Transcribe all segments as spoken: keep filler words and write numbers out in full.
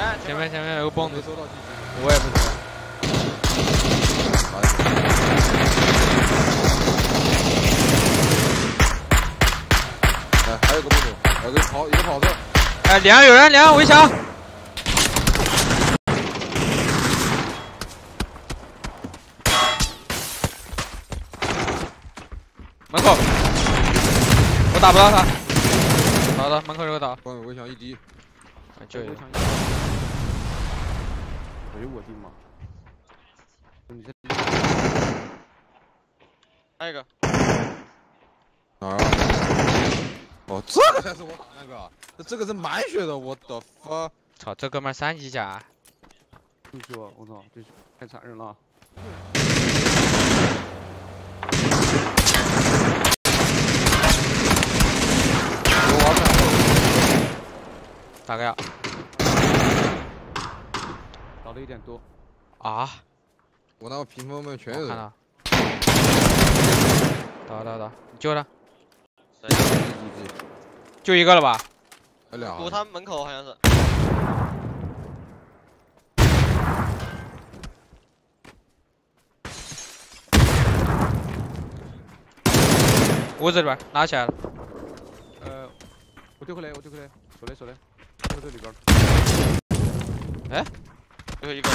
哎，前面前面有个蹦子，我也不知道。哎，还有个蹦子，有个跑，有个跑子。哎，脸上有人，脸上围墙。 门口，我打不到他，好的，门口有个打，我围墙一滴，就有。哎呦我的妈！你这，还有一个哪儿啊？哦，这个才是我打那个，这这个是满血的，我的妈！操，这哥们三级甲，不说，我操，这太残忍了。 打个呀，打的有点多啊！我那个屏风们全有人。看到。打打打，你救他。就一个了吧？还俩。堵他门口好像是。屋子里边拿起来了。呃，我丢回来，我丢回来，手雷手雷。 这里边，哎，最后一个，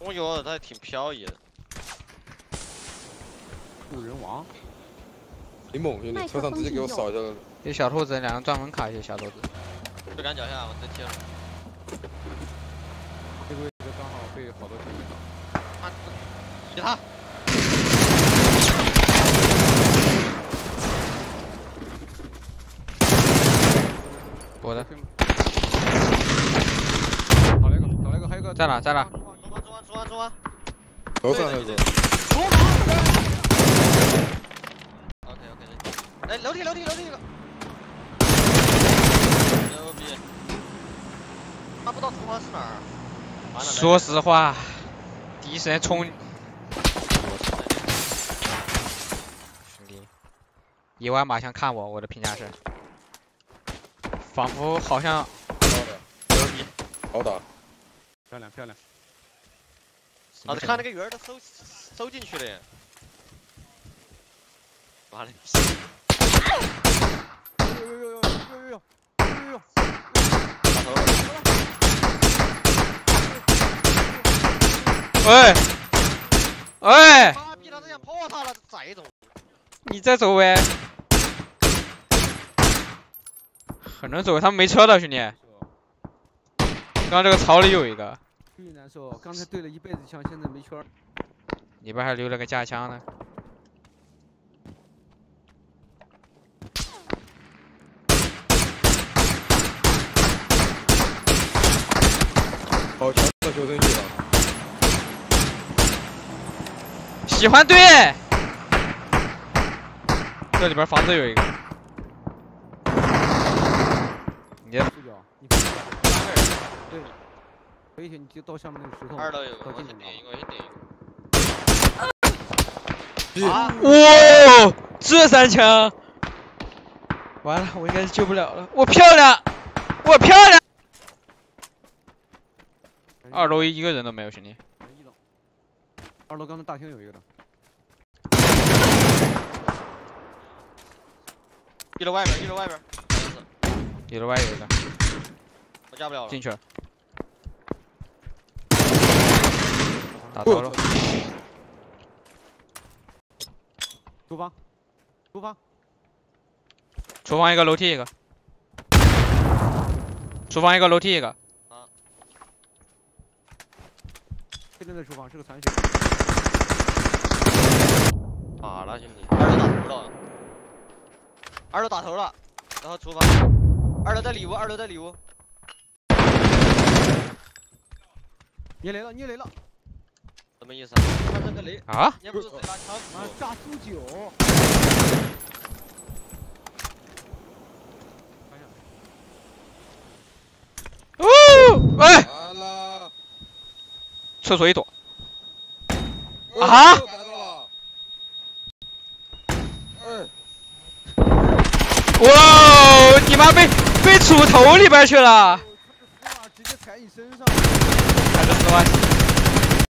我有，他挺飘逸的。路人王，你猛一点，车上直接给我扫下来了。这小兔子，两个专门卡一些小兔子。就赶脚下，我再贴了。这个位置刚好被好多兄弟打。啊，给他。 我的，找了一个，找了一个，还有一个在哪？在哪？中啊中啊中啊！楼上那个。中啊！ OK OK， 来楼梯楼梯楼梯一个。牛逼！他不知道厨房是哪儿。说实话，第一时间冲。兄弟，野外马想看我，我的评价是。 仿佛好像，牛逼，好打，漂亮漂亮。啊，看那个圆，他收收进去了耶。完了！呦呦呦呦呦呦呦呦！喂，喂！妈逼，他这样破他了，再走。你再走呗。 很能走，他们没车的兄弟。刚这个槽里有一个。巨难受，刚才对了一辈子枪，现在没圈。里边还留了个架枪呢。好强的求生欲啊！喜欢对。这里边房子有一个。 你视角，你看，对，可以，你就到下面那个石头。二楼有个，我先点一个，我先点一个。啊！哇，这三枪！完了，我应该是救不了了。我漂亮，我漂亮！二楼一个人都没有，兄弟。二楼刚才大厅有一个的。一楼外边，一楼外边。 一楼外有一个，我加不了了，进去了，打头了，厨房，厨房，厨房一个，楼梯一个，厨房一个，楼梯一个，啊，现在的厨房是个残血，打了兄弟，二楼打头了，二楼打头了，然后厨房。 二楼的礼物，二楼的礼物。捏雷了，捏雷了，什么意思啊？他这个雷啊！捏不住嘴拉枪，啊，炸苏九。哦，哎！完了。厕所一躲。啊！哎！哇！你妈被！被杵头里边去了，直接踩你身上，踩了四万。